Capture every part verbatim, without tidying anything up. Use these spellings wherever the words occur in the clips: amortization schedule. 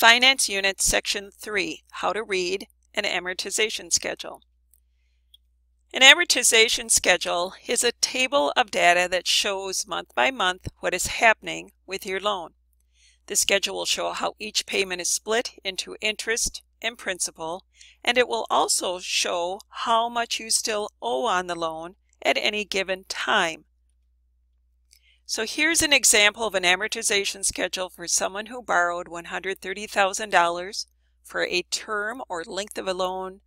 Finance Unit Section three, How to Read an Amortization Schedule. An amortization schedule is a table of data that shows month by month what is happening with your loan. The schedule will show how each payment is split into interest and principal, and it will also show how much you still owe on the loan at any given time. So here's an example of an amortization schedule for someone who borrowed one hundred thirty thousand dollars for a term or length of a loan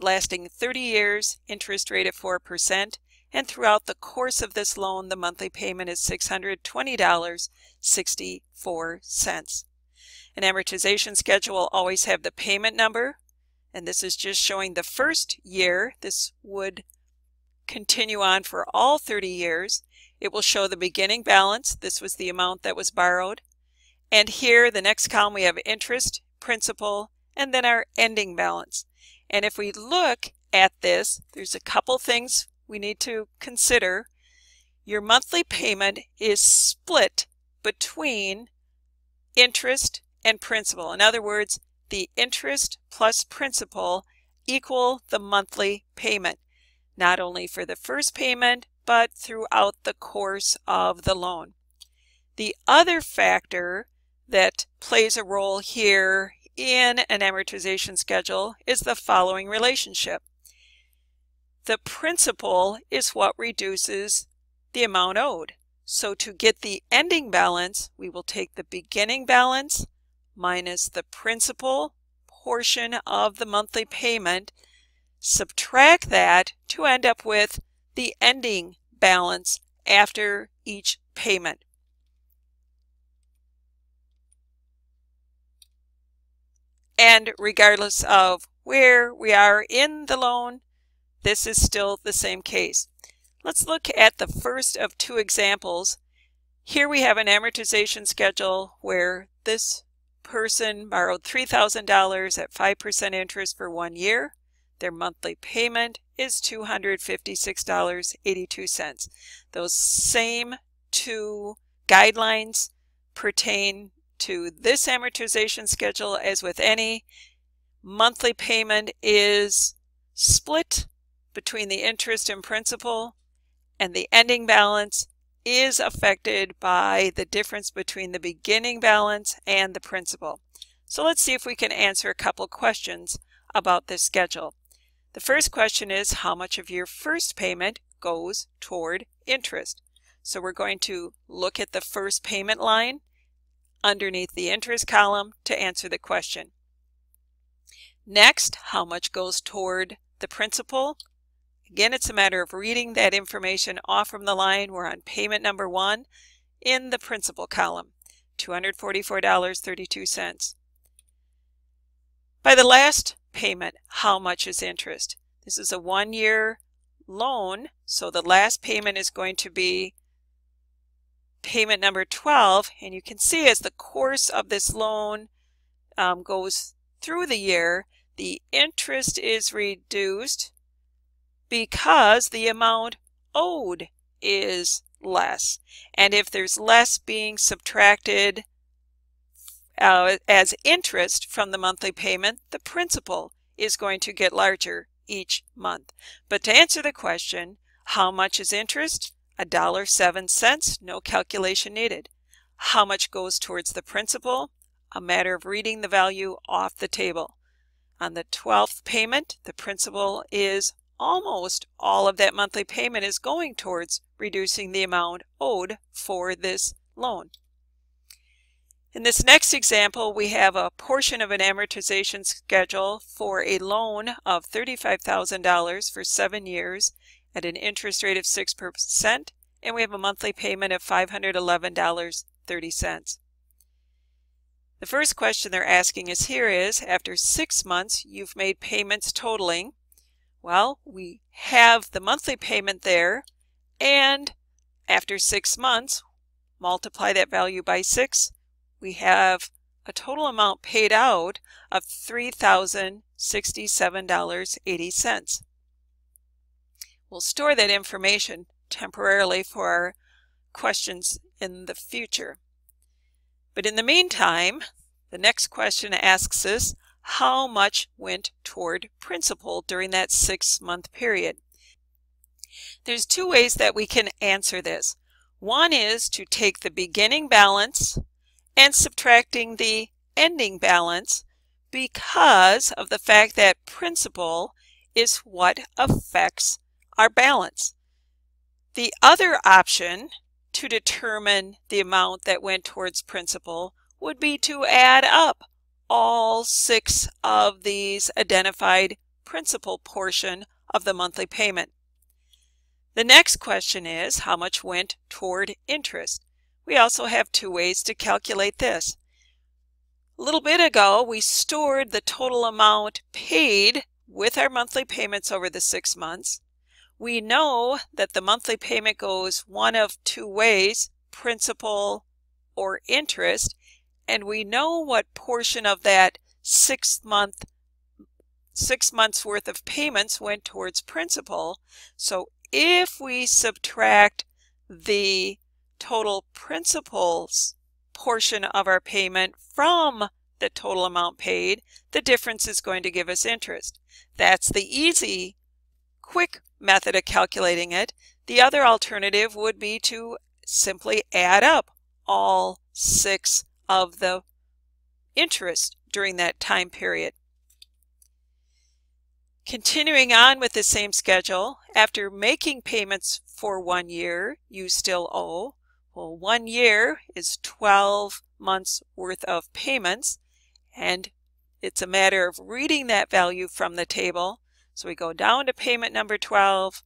lasting thirty years, interest rate at four percent, and throughout the course of this loan, the monthly payment is six hundred twenty dollars and sixty-four cents. An amortization schedule will always have the payment number, and this is just showing the first year. This would continue on for all thirty years. It will show the beginning balance. This was the amount that was borrowed. And here, the next column, we have interest, principal, and then our ending balance. And if we look at this, there's a couple things we need to consider. Your monthly payment is split between interest and principal. In other words, the interest plus principal equal the monthly payment, not only for the first payment, but throughout the course of the loan. The other factor that plays a role here in an amortization schedule is the following relationship. The principal is what reduces the amount owed. So to get the ending balance, we will take the beginning balance minus the principal portion of the monthly payment, subtract that to end up with the ending balance after each payment. And regardless of where we are in the loan, this is still the same case. Let's look at the first of two examples. Here we have an amortization schedule where this person borrowed three thousand dollars at five percent interest for one year. Their monthly payment is two hundred fifty-six dollars and eighty-two cents. Those same two guidelines pertain to this amortization schedule as with any. Monthly payment is split between the interest and principal, and the ending balance is affected by the difference between the beginning balance and the principal. So let's see if we can answer a couple questions about this schedule. The first question is, how much of your first payment goes toward interest? So we're going to look at the first payment line underneath the interest column to answer the question. Next, how much goes toward the principal? Again, it's a matter of reading that information off from the line. We're on payment number one in the principal column, two hundred forty-four dollars and thirty-two cents. By the last payment, how much is interest? This is a one-year loan, so the last payment is going to be payment number twelve, and you can see as the course of this loan um, goes through the year, the interest is reduced because the amount owed is less. And if there's less being subtracted Uh, as interest from the monthly payment, the principal is going to get larger each month. But to answer the question, how much is interest? a dollar and seven cents, no calculation needed. How much goes towards the principal? A matter of reading the value off the table. On the twelfth payment, the principal is almost all of that monthly payment is going towards reducing the amount owed for this loan. In this next example, we have a portion of an amortization schedule for a loan of thirty-five thousand dollars for seven years at an interest rate of six percent, and we have a monthly payment of five hundred eleven dollars and thirty cents. The first question they're asking us here is, after six months, you've made payments totaling. Well, we have the monthly payment there, and after six months, multiply that value by six. We have a total amount paid out of three thousand sixty-seven dollars and eighty cents. We'll store that information temporarily for our questions in the future. But in the meantime, The next question asks us how much went toward principal during that six-month period. There's two ways that we can answer this. One is to take the beginning balance and subtracting the ending balance because of the fact that principal is what affects our balance. The other option to determine the amount that went towards principal would be to add up all six of these identified principal portion of the monthly payment. The next question is how much went toward interest. We also have two ways to calculate this. A little bit ago, we stored the total amount paid with our monthly payments over the six months. We know that the monthly payment goes one of two ways, principal or interest, and we know what portion of that six month six months worth of payments went towards principal. So if we subtract the total principal's portion of our payment from the total amount paid, the difference is going to give us interest. That's the easy, quick method of calculating it. The other alternative would be to simply add up all six of the interest during that time period. Continuing on with the same schedule, after making payments for one year, you still owe. Well, one year is twelve months worth of payments, and it's a matter of reading that value from the table. So we go down to payment number twelve,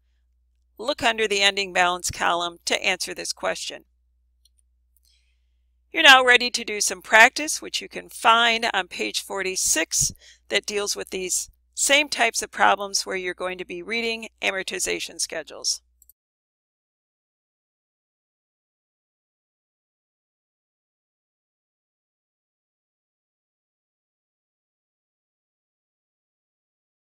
look under the ending balance column to answer this question. You're now ready to do some practice, which you can find on page forty-six, that deals with these same types of problems where you're going to be reading amortization schedules.